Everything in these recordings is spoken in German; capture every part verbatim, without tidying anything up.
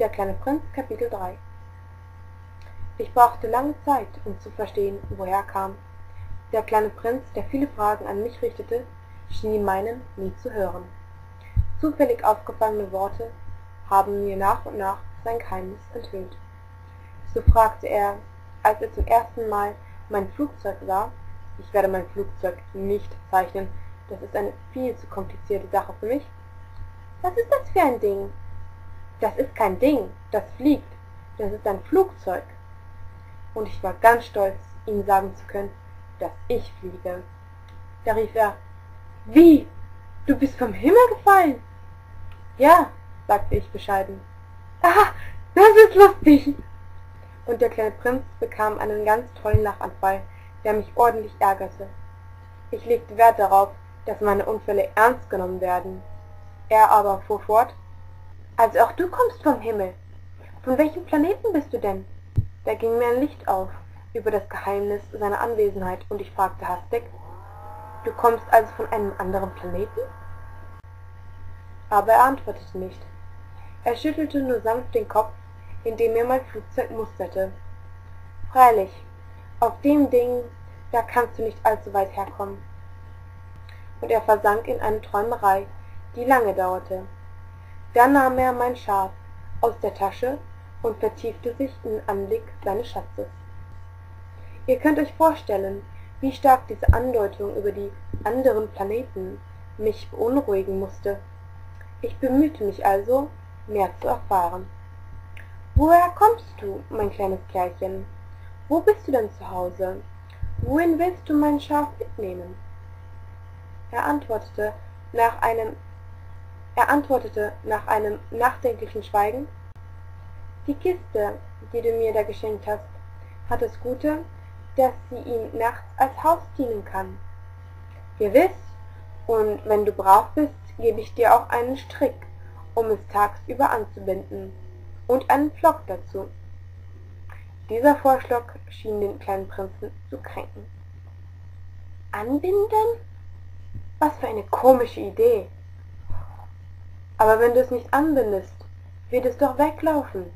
Der kleine Prinz, Kapitel drei. Ich brauchte lange Zeit, um zu verstehen, woher er kam. Der kleine Prinz, der viele Fragen an mich richtete, schien die meinen nie zu hören. Zufällig aufgefangene Worte haben mir nach und nach sein Geheimnis enthüllt. So fragte er, als er zum ersten Mal mein Flugzeug sah, ich werde mein Flugzeug nicht zeichnen, das ist eine viel zu komplizierte Sache für mich. Was ist das für ein Ding? Das ist kein Ding, das fliegt, das ist ein Flugzeug. Und ich war ganz stolz, ihm sagen zu können, dass ich fliege. Da rief er, wie, du bist vom Himmel gefallen? Ja, sagte ich bescheiden. Ah, das ist lustig. Und der kleine Prinz bekam einen ganz tollen Lachanfall, der mich ordentlich ärgerte. Ich legte Wert darauf, dass meine Unfälle ernst genommen werden. Er aber fuhr fort, also auch du kommst vom Himmel. Von welchem Planeten bist du denn? Da ging mir ein Licht auf über das Geheimnis seiner Anwesenheit und ich fragte hastig, du kommst also von einem anderen Planeten? Aber er antwortete nicht. Er schüttelte nur sanft den Kopf, indem er mein Flugzeug musterte. Freilich, auf dem Ding, da kannst du nicht allzu weit herkommen. Und er versank in eine Träumerei, die lange dauerte. Dann nahm er mein Schaf aus der Tasche und vertiefte sich in den Anblick seines Schatzes. Ihr könnt euch vorstellen, wie stark diese Andeutung über die anderen Planeten mich beunruhigen musste. Ich bemühte mich also, mehr zu erfahren. Woher kommst du, mein kleines Kerlchen? Wo bist du denn zu Hause? Wohin willst du mein Schaf mitnehmen? Er antwortete nach einem Er antwortete nach einem nachdenklichen Schweigen, die Kiste, die du mir da geschenkt hast, hat das Gute, dass sie ihm nachts als Haus dienen kann. Gewiss, und wenn du brav bist, gebe ich dir auch einen Strick, um es tagsüber anzubinden, und einen Pflock dazu. Dieser Vorschlag schien den kleinen Prinzen zu kränken. Anbinden? Was für eine komische Idee! Aber wenn du es nicht anbindest, wird es doch weglaufen.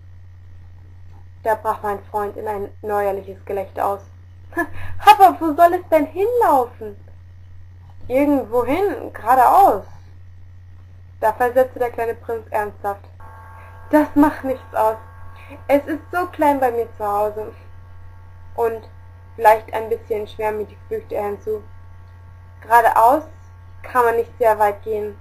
Da brach mein Freund in ein neuerliches Gelächter aus. Aber wo soll es denn hinlaufen? Irgendwohin, geradeaus. Da versetzte der kleine Prinz ernsthaft. Das macht nichts aus. Es ist so klein bei mir zu Hause. Und, vielleicht ein bisschen schwermütig, fügte er hinzu, geradeaus kann man nicht sehr weit gehen.